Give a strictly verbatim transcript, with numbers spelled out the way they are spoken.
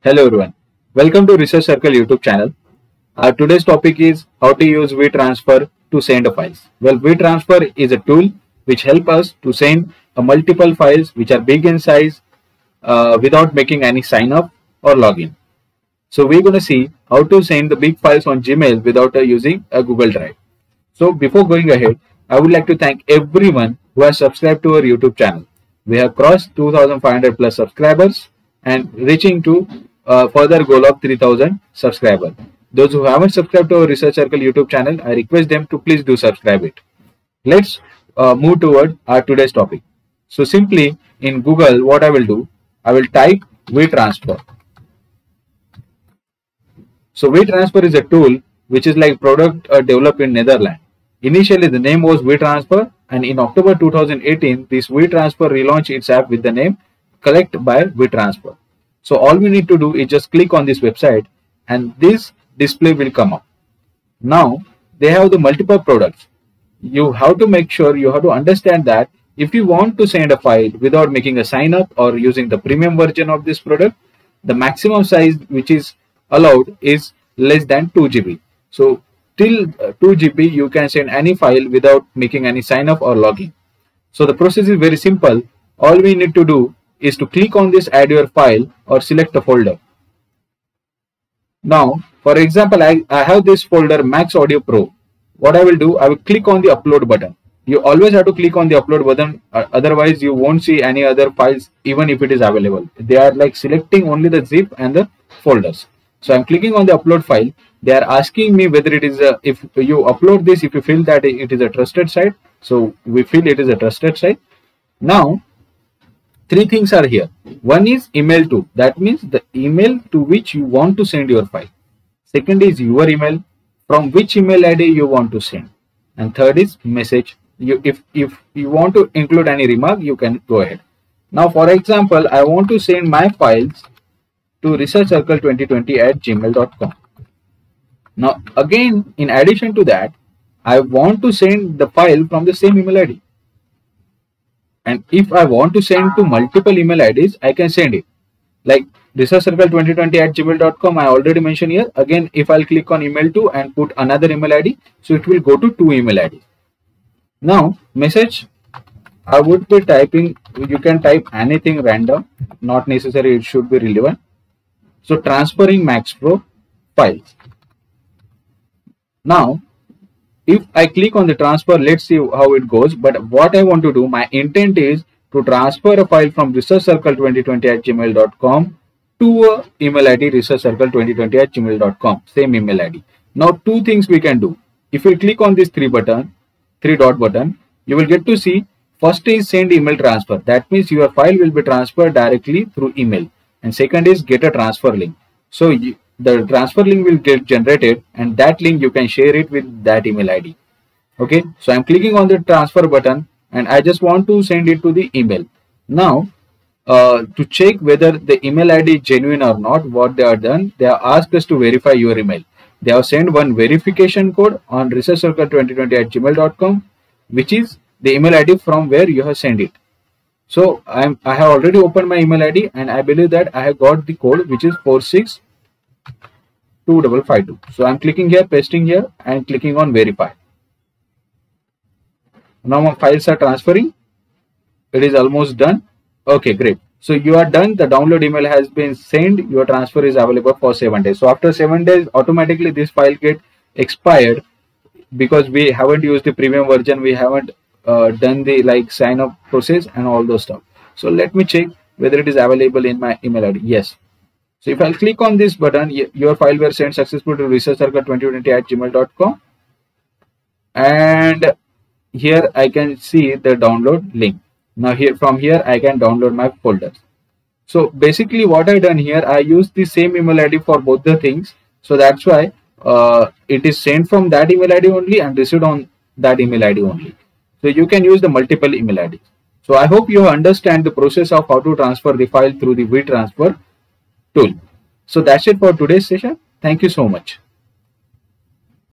Hello everyone, welcome to Research Circle YouTube channel. Our today's topic is how to use WeTransfer to send files. Well, WeTransfer is a tool which helps us to send a multiple files which are big in size uh, without making any sign up or login. So we're going to see how to send the big files on Gmail without uh, using a Google Drive. So before going ahead, I would like to thank everyone who has subscribed to our YouTube channel. We have crossed two thousand five hundred plus subscribers and reaching to uh, further goal of three thousand subscribers. Those who haven't subscribed to our Research Circle YouTube channel, I request them to please do subscribe it. Let's uh, move toward our today's topic. So simply in Google, what I will do, I will type WeTransfer. So WeTransfer is a tool which is like product uh, developed in Netherlands. Initially, the name was WeTransfer, and in October two thousand eighteen, this WeTransfer relaunched its app with the name Collect by WeTransfer. So all we need to do is just click on this website and this display will come up. Now they have the multiple products. You have to make sure you have to understand that if you want to send a file without making a sign up or using the premium version of this product, the maximum size which is allowed is less than two G B. So till two G B you can send any file without making any sign up or login. So the process is very simple. All we need to do is to click on this add your file or select a folder. Now for example, I, I have this folder Max Audio Pro. What I will do, I will click on the upload button. You always have to click on the upload button, uh, otherwise you won't see any other files even if it is available. They are like selecting only the zip and the folders. So I'm clicking on the upload file. They are asking me whether it is a, if you upload this, if you feel that it is a trusted site. So we feel it is a trusted site. Now three things are here. One is email to, that means the email to which you want to send your file. Second is your email, from which email I D you want to send. And third is message. You, if, if you want to include any remark, you can go ahead. Now, for example, I want to send my files to research circle twenty twenty at gmail dot com. Now, again, in addition to that, I want to send the file from the same email I D. And if I want to send to multiple email I Ds, I can send it. Like research circle twenty twenty at gmail dot com, I already mentioned here. Again, if I'll click on email to and put another email I D, so it will go to two email I Ds. Now, message, I would be typing, you can type anything random, not necessary, it should be relevant. So transferring Max Pro files. Now, if I click on the transfer, let's see how it goes. But what I want to do, my intent is to transfer a file from research circle twenty twenty at gmail dot com to a email I D research circle twenty twenty at gmail dot com, same email I D. Now, two things we can do. If you click on this three button, three dot button, you will get to see first is send email transfer. That means your file will be transferred directly through email. And second is get a transfer link. So you, the transfer link will get generated and that link you can share it with that email I D. Okay, so I'm clicking on the transfer button and I just want to send it to the email. Now uh, to check whether the email I D is genuine or not, what they are done, they have asked us to verify your email. They have sent one verification code on research circle twenty twenty at gmail dot com, which is the email I D from where you have sent it. So I'm, I have already opened my email I D and I believe that I have got the code, which is four six two double five two. So I'm clicking here, pasting here and clicking on verify. Now my files are transferring. It is almost done. Okay, great. So you are done. The download email has been sent. Your transfer is available for seven days. So after seven days, automatically this file gets expired because we haven't used the premium version. We haven't uh, done the like sign up process and all those stuff. So let me check whether it is available in my email I D. Yes. So if I click on this button, your file were sent successfully to research circle twenty twenty at gmail dot com. And here I can see the download link. Now here from here, I can download my folders. So basically what I done here, I used the same email I D for both the things. So that's why uh, it is sent from that email I D only and received on that email I D only. So you can use the multiple email I D. So I hope you understand the process of how to transfer the file through the WeTransfer tool. So that's it for today's session. Thank you so much.